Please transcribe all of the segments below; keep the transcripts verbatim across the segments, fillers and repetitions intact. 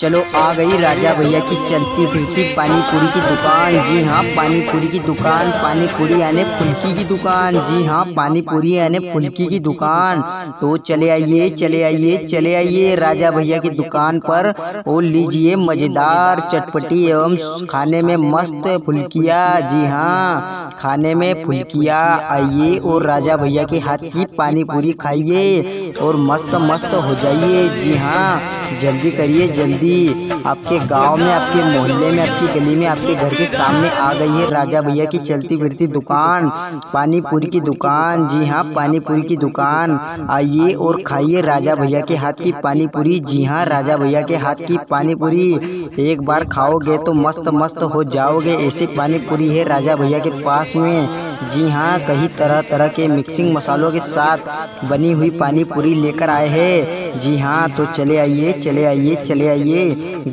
चलो आ गई राजा भैया की चलती फिरती पानी पूरी की दुकान। जी हाँ, पानी पूरी की दुकान, पानी पूरी यानी फुल्की की दुकान। जी हाँ, पानी पूरी यानी फुल्की की दुकान। तो चले आइए चले आइए चले आइए राजा भैया की दुकान पर और लीजिए मज़ेदार चटपटी एवं खाने में मस्त फुल्किया। जी हाँ, खाने में फुल्किया। आइए और राजा भैया के हाथ की पानी पूरी खाइए और मस्त मस्त हो जाइए। जी हाँ, जल्दी करिए जल्दी। आपके गांव में, आपके मोहल्ले में, आपकी गली में, आपके घर के सामने आ गई है राजा भैया की चलती फिरती दुकान, पानी पूरी की दुकान। जी हाँ, पानी पूरी की दुकान। आइए और खाइए राजा भैया के हाथ की पानी पूरी। जी हाँ, राजा भैया के हाथ की पानी पूरी एक बार खाओगे तो मस्त मस्त हो जाओगे। ऐसी पानी पूरी है राजा भैया के पास में। जी हाँ, कई तरह तरह के मिक्सिंग मसालों के साथ बनी हुई पानी पूरी लेकर आए हैं। जी हाँ, तो चले आइए चले आइए चले आइए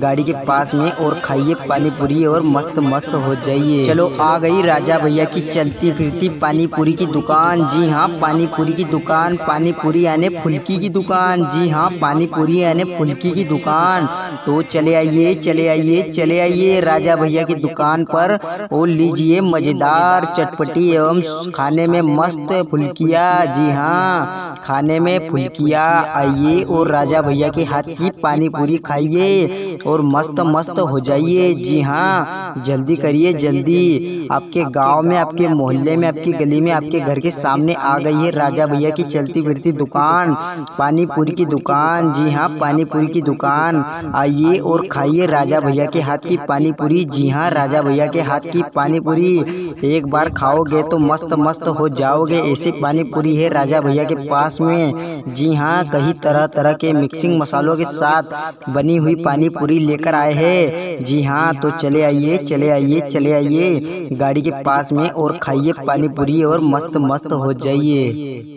गाड़ी के पास में और खाइए पानी पूरी और मस्त मस्त हो जाइए। चलो आ गई राजा भैया की चलती फिरती पानी पूरी की दुकान। जी हाँ, पानी पूरी की दुकान, पानी पूरी यानी फुल्की की दुकान। जी हाँ, पानी पूरी यानी फुल्की की दुकान। तो चले आइए चले आइए चले आइए राजा भैया की दुकान पर और लीजिए मज़ेदार चटपटी एवं खाने में मस्त फुल्किया। जी हाँ, खाने में फुल्किया। आइए और राजा भैया के हाथ की पानी पूरी खाइए और मस्त मस्त हो जाइए। जी हाँ, जल्दी करिए जल्दी। आपके गांव में, आपके मोहल्ले में, आपकी गली में, आपके घर के सामने आ गई है राजा भैया की चलती फिरती दुकान, पानी पूरी की दुकान। जी हाँ, पानी पूरी की दुकान। आइए और खाइए राजा भैया के हाथ की पानी पूरी। जी हाँ, राजा भैया के हाथ की पानी पूरी एक बार खाओगे तो मस्त मस्त हो जाओगे। ऐसी पानी पूरी है राजा भैया के पास में। जी हाँ, कई तरह तरह के मिक्सिंग मसालों के साथ बनी हुई पानी पूरी लेकर आए हैं। जी हाँ, तो चले आइए चले आइए चले आइए गाड़ी के पास में और खाइए पानी पूरी और मस्त मस्त हो जाइए।